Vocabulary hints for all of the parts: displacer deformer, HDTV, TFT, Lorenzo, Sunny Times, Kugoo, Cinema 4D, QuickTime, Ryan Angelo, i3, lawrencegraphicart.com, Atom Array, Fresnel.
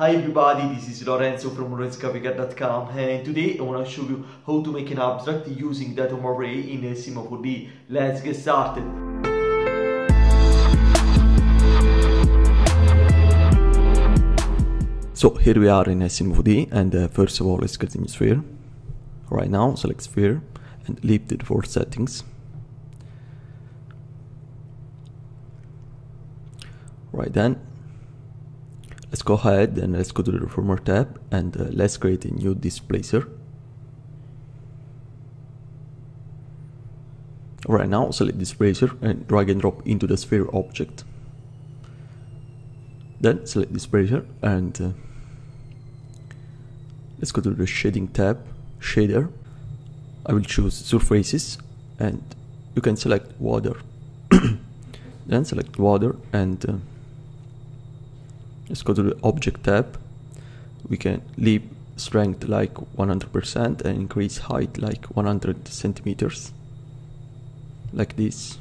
Hi everybody, this is Lorenzo from lawrencegraphicart.com, and today I want to show you how to make an abstract using the Atom Array in Cinema 4D. Let's get started! So here we are in Cinema 4D, and first of all let's create a sphere. Right now select sphere and leave the default settings. Right then, let's go ahead and let's go to the Reformer tab and let's create a new displacer. Right now, select displacer and drag and drop into the sphere object. Then select displacer and let's go to the Shading tab, Shader. I will choose Surfaces and you can select Water. Then select Water and let's go to the object tab. We can leave strength like 100% and increase height like 100 centimeters, like this.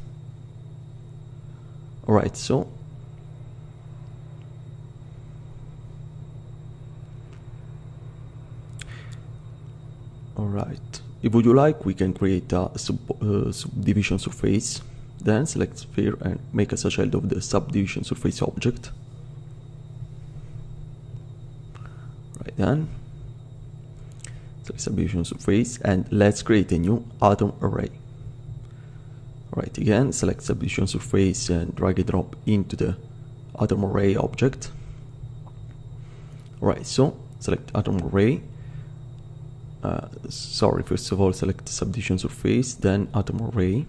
Alright, so if would you like, we can create a subdivision surface. Then select sphere and make us a child of the subdivision surface object. Then select subdivision surface and let's create a new atom array. Alright, again select subdivision surface and drag and drop into the atom array object. Alright, so select atom array. First of all select subdivision surface, then atom array.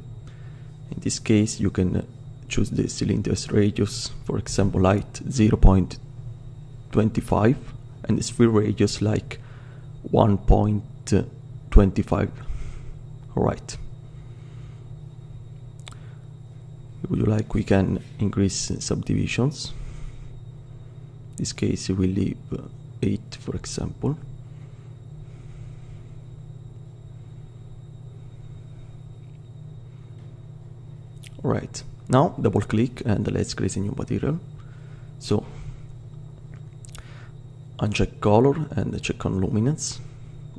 In this case you can choose the cylinder's radius, for example like 0.25. and the sphere radius like 1.25. Alright. If you like, we can increase subdivisions. In this case we leave 8 for example. Alright, now double click and let's create a new material. So uncheck color and check on luminance,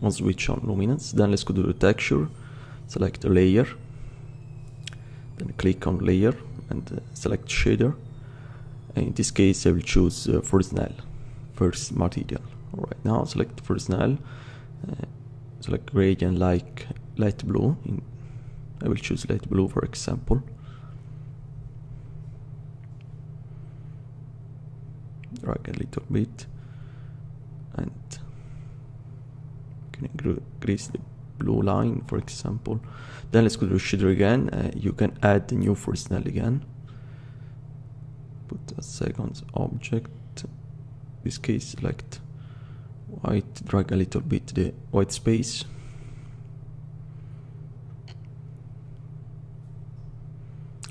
or switch on luminance. Then let's go to the texture, select layer, then click on layer and select shader. And in this case I will choose Fresnel, first material. Alright, now select Fresnel, select gradient like light blue. I will choose light blue for example. Drag a little bit and can increase the blue line for example. Then let's go to the shader again. You can add the new Fresnel again, put a second object, in this case select white, drag a little bit the white space.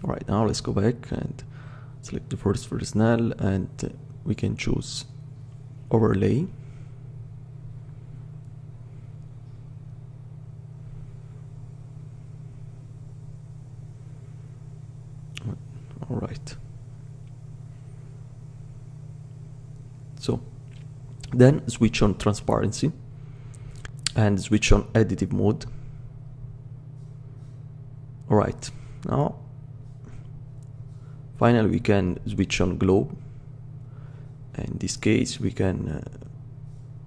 Alright, now let's go back and select the first Fresnel and we can choose overlay. Alright, so then switch on transparency and switch on additive mode. Alright, now finally we can switch on globe. In this case we can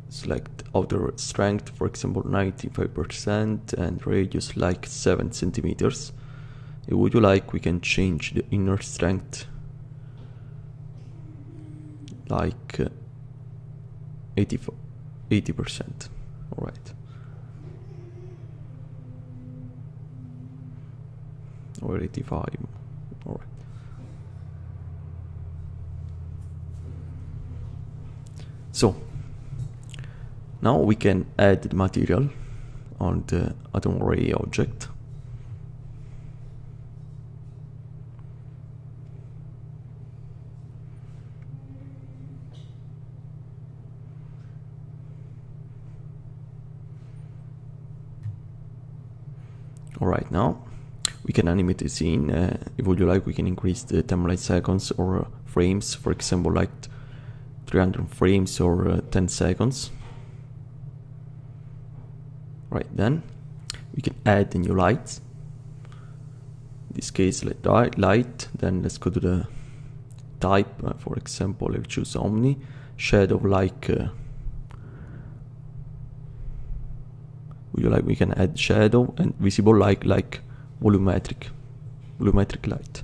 select outer strength, for example 95%, and radius like 7 centimeters. If would you like, we can change the inner strength like 80%. Alright, or 85. Alright, so now we can add the material on the atom array object. Alright, now we can animate the scene. If would you like, we can increase the timeline seconds or frames, for example like 300 frames or 10 seconds. Right, then we can add a new light. In this case, light. Then let's go to the type. For example, I'll choose Omni. Shadow, like we can add shadow, and visible like volumetric light.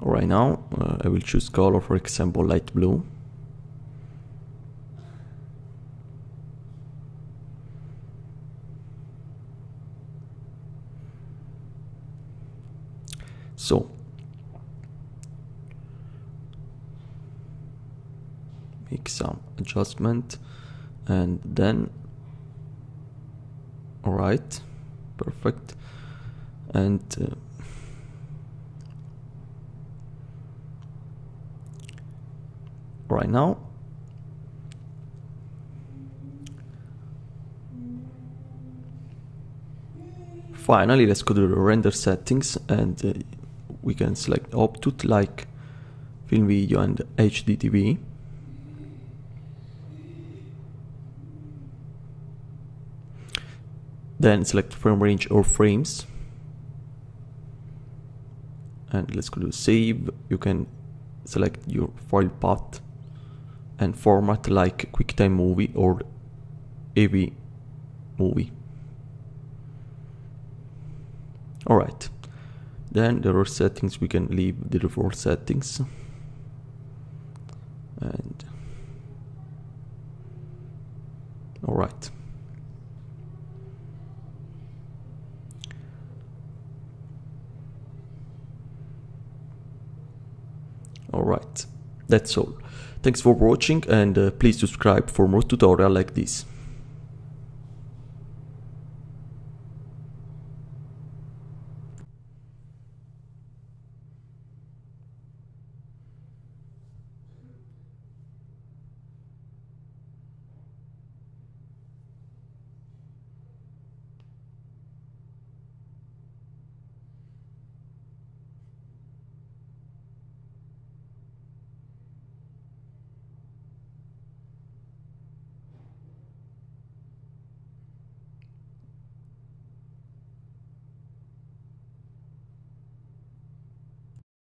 All right, now I will choose color, for example, light blue. So make some adjustment, and then all right, perfect. And right now finally let's go to the render settings, and we can select obtut, like film, video, and HDTV. Then select frame range or frames, and let's go to save. You can select your file path and format, like QuickTime Movie or AV Movie. All right. Then there are settings, we can leave the default settings, and all right. All right, that's all. Thanks for watching, and please subscribe for more tutorials like this.